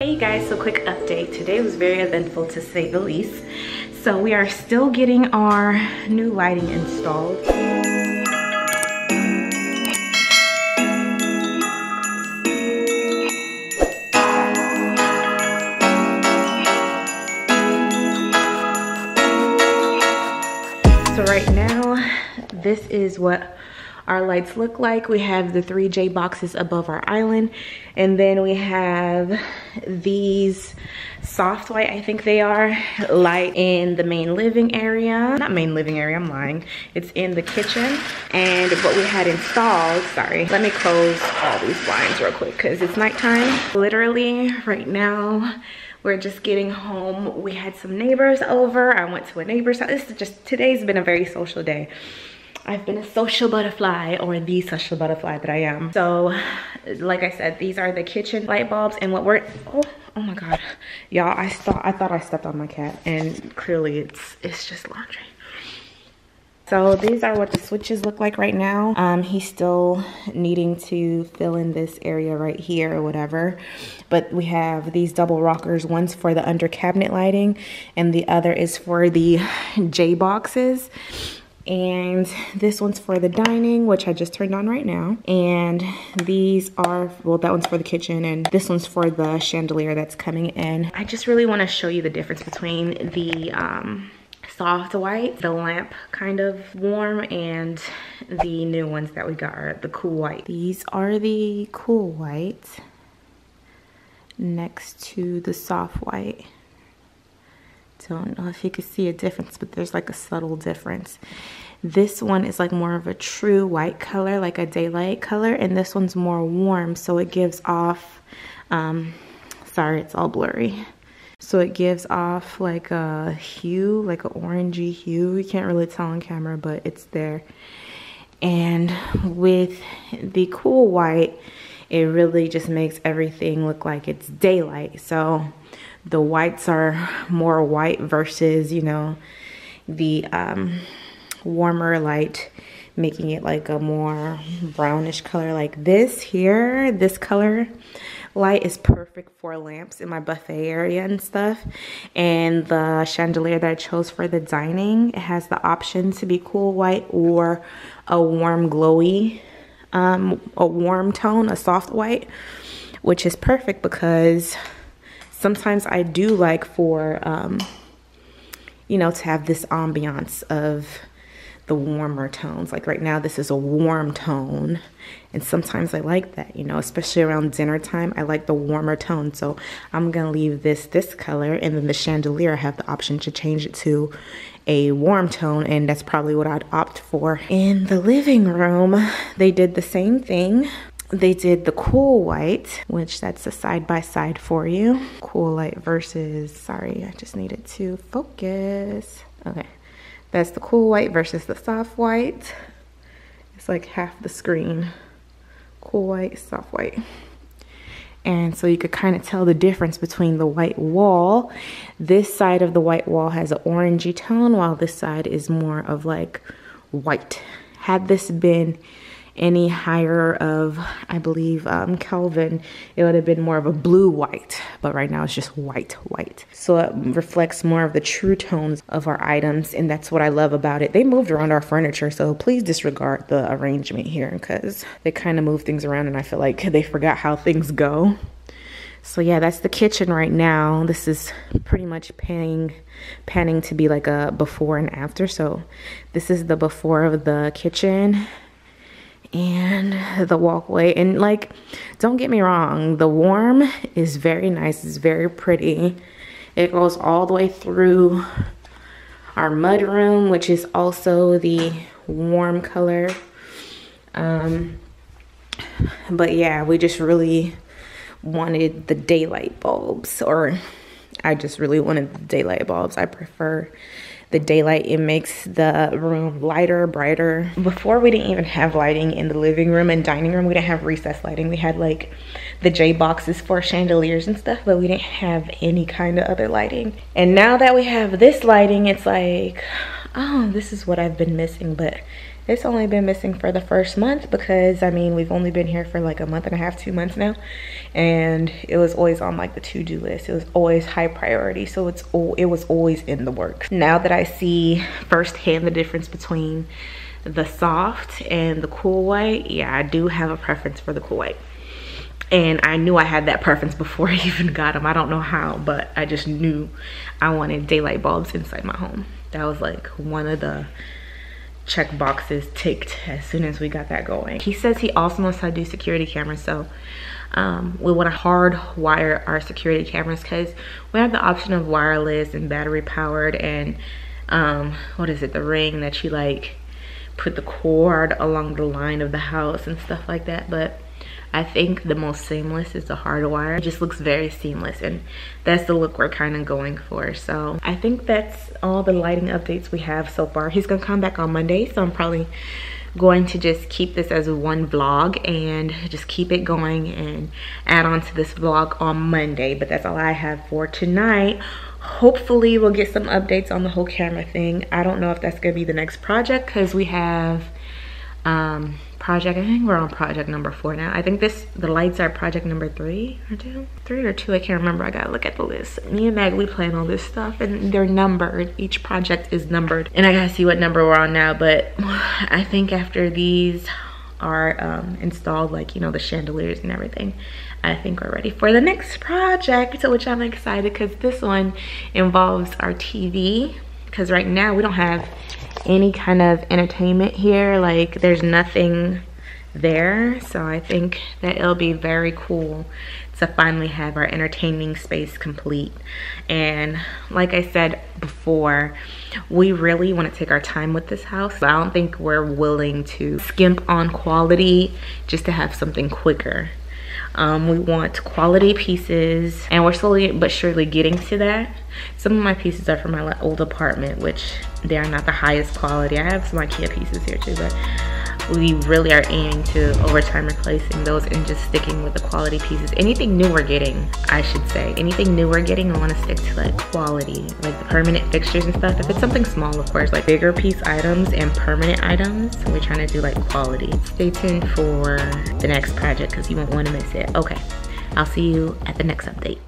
Hey guys, so quick update. Today was very eventful to say the least. So we are still getting our new lighting installed. So right now, this is what our lights look like. We have the 3J boxes above our island, and then we have these soft white, I think they are, light in the main living area. Not main living area, I'm lying. It's in the kitchen. And what we had installed, sorry, let me close all these blinds real quick because it's nighttime. Literally right now, we're just getting home. We had some neighbors over. I went to a neighbor's house. This is just, today's been a very social day. I've been a social butterfly, or the social butterfly that I am. So like I said, these are the kitchen light bulbs, and what we're, oh my god, y'all, I thought I stepped on my cat, and clearly it's just laundry. So these are what the switches look like right now. He's still needing to fill in this area right here or whatever. But we have these double rockers. One's for the under cabinet lighting, and the other is for the J boxes. And this one's for the dining, which I just turned on right now. And these are, well, that one's for the kitchen, and this one's for the chandelier that's coming in. I just really want to show you the difference between the soft white, the lamp kind of warm, and the new ones that we got are the cool white. These are the cool white next to the soft white. Don't know if you can see a difference, but there's like a subtle difference. This one is like more of a true white color, like a daylight color, and this one's more warm, so it gives off sorry, it's all blurry, so it gives off like a hue, like an orangey hue. You can't really tell on camera, but it's there. And with the cool white, it really just makes everything look like it's daylight. So the whites are more white versus, you know, the warmer light, making it like a more brownish color. Like this here, this color light is perfect for lamps in my buffet area and stuff. And the chandelier that I chose for the dining, it has the option to be cool white or a warm glowy, a warm tone, a soft white, which is perfect because sometimes I do like for, you know, to have this ambiance of the warmer tones. Like right now, this is a warm tone, and sometimes I like that, you know, especially around dinner time. I like the warmer tone, so I'm gonna leave this color, and then the chandelier, I have the option to change it to a warm tone, and that's probably what I'd opt for. In the living room, they did the same thing. They did the cool white, which that's a side-by-side for you. Cool light versus, sorry, I just needed to focus. Okay, that's the cool white versus the soft white. It's like half the screen. Cool white, soft white. And so you could kind of tell the difference between the white wall. This side of the white wall has an orangey tone, while this side is more of like white. Had this been any higher of, I believe, Kelvin, it would have been more of a blue white, but right now it's just white. So it reflects more of the true tones of our items, and that's what I love about it. They moved around our furniture, so please disregard the arrangement here because they kind of move things around, and I feel like they forgot how things go. So yeah, that's the kitchen right now. This is pretty much panning to be like a before and after. So this is the before of the kitchen and the walkway. And like, don't get me wrong, the warm is very nice, it's very pretty. It goes all the way through our mud room, which is also the warm color. But yeah, we just really wanted the daylight bulbs, or I just really wanted the daylight bulbs. I prefer the daylight. It makes the room lighter, brighter. Before, we didn't even have lighting in the living room and dining room. We didn't have recessed lighting. We had like the J boxes for chandeliers and stuff, but we didn't have any kind of other lighting. And now that we have this lighting, it's like, oh, this is what I've been missing, but It's only been missing for the first month because, I mean, we've only been here for like a month and a half, 2 months now. And it was always on like the to-do list. It was always high priority. So it was always in the works. Now that I see firsthand the difference between the soft and the cool white, yeah, I do have a preference for the cool white. And I knew I had that preference before I even got them. I don't know how, but I just knew I wanted daylight bulbs inside my home. That was like one of the check boxes ticked as soon as we got that going. He says he also knows how to do security cameras, so we want to hardwire our security cameras because we have the option of wireless and battery powered, and what is it, the ring that you like put the cord along the line of the house and stuff like that. But I think the most seamless is the hardwire. It just looks very seamless, and that's the look we're kind of going for. So I think that's all the lighting updates we have so far. He's gonna come back on Monday, so I'm probably going to just keep this as one vlog and just keep it going and add on to this vlog on Monday. But that's all I have for tonight. Hopefully we'll get some updates on the whole camera thing. I don't know if that's gonna be the next project because we have I think we're on project number 4 now. I think the lights are project number 3 or 2, I can't remember. I gotta look at the list. Me and Maggie, we plan all this stuff and they're numbered. Each project is numbered and I gotta see what number we're on now. But I think after these are installed, like, you know, the chandeliers and everything, I think we're ready for the next project, which I'm excited because this one involves our TV, because right now we don't have any kind of entertainment here. Like, there's nothing there, so I think that it'll be very cool to finally have our entertaining space complete. And like I said before, we really want to take our time with this house. I don't think we're willing to skimp on quality just to have something quicker. We want quality pieces, and we're slowly but surely getting to that. Some of my pieces are from my old apartment, which they are not the highest quality. I have some IKEA pieces here too, but we really are aiming to, over time, replacing those and just sticking with the quality pieces. Anything new we're getting, I should say. Anything new we're getting, I want to stick to like quality, like the permanent fixtures and stuff. If it's something small, of course, like bigger piece items and permanent items, we're trying to do like quality. Stay tuned for the next project because you won't want to miss it. Okay, I'll see you at the next update.